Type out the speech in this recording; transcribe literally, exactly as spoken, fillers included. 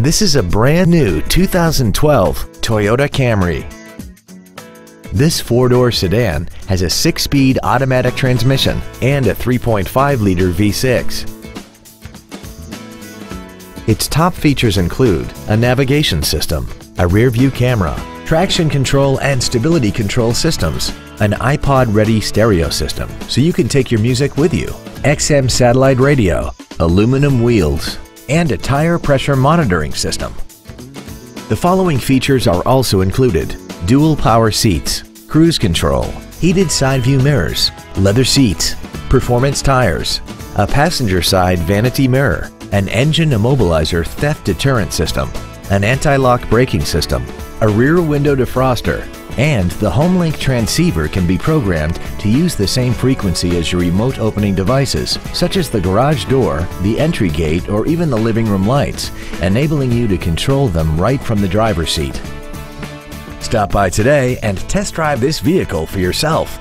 This is a brand new two thousand twelve Toyota Camry. This four-door sedan has a six-speed automatic transmission and a three point five liter V six. Its top features include a navigation system, a rear-view camera, traction control and stability control systems, an iPod-ready stereo system so you can take your music with you, X M satellite radio, aluminum wheels, and a tire pressure monitoring system. The following features are also included: dual power seats, cruise control, heated side view mirrors, leather seats, performance tires, a passenger side vanity mirror, an engine immobilizer theft deterrent system, an anti-lock braking system, a rear window defroster, and the HomeLink transceiver can be programmed to use the same frequency as your remote opening devices, such as the garage door, the entry gate, or even the living room lights, enabling you to control them right from the driver's seat. Stop by today and test drive this vehicle for yourself.